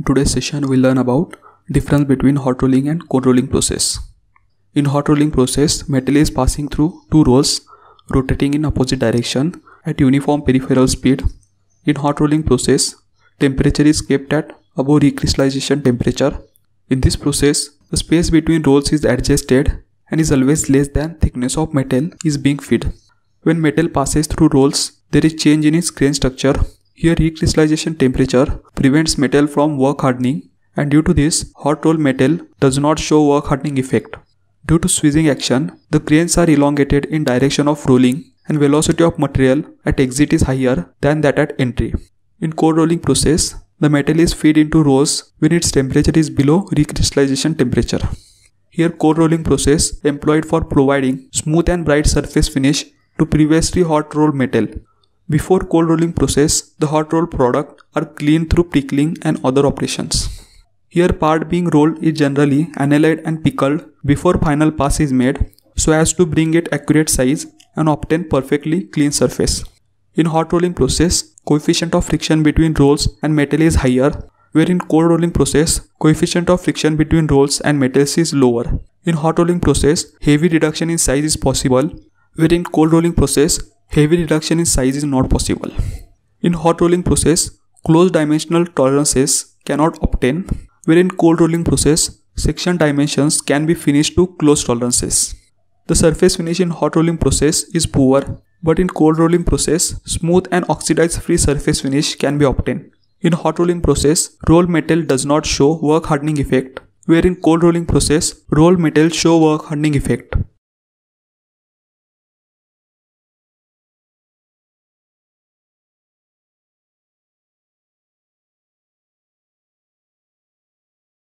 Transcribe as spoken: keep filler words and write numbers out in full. In today's session, we'll learn about difference between hot rolling and cold rolling process. In hot rolling process, metal is passing through two rolls, rotating in opposite direction at uniform peripheral speed. In hot rolling process, temperature is kept at above recrystallization temperature. In this process, the space between rolls is adjusted and is always less than thickness of metal is being fed. When metal passes through rolls, there is change in its grain structure. Here recrystallization temperature prevents metal from work hardening, and due to this, hot roll metal does not show work hardening effect. Due to squeezing action, the grains are elongated in direction of rolling and velocity of material at exit is higher than that at entry. In cold rolling process, the metal is fed into rolls when its temperature is below recrystallization temperature. Here cold rolling process employed for providing smooth and bright surface finish to previously hot rolled metal. Before cold rolling process, the hot rolled product are cleaned through pickling and other operations. Here part being rolled is generally analyzed and pickled before final pass is made so as to bring it accurate size and obtain perfectly clean surface. In hot rolling process, coefficient of friction between rolls and metal is higher, where in cold rolling process, coefficient of friction between rolls and metals is lower. In hot rolling process, heavy reduction in size is possible, where in cold rolling process, heavy reduction in size is not possible. In hot rolling process, closed dimensional tolerances cannot obtained, where in cold rolling process, section dimensions can be finished to closed tolerances. The surface finish in hot rolling process is poor, but in cold rolling process, smooth and oxidized free surface finish can be obtained. In hot rolling process, rolled metal does not show work hardening effect, where in cold rolling process, rolled metal show work hardening effect.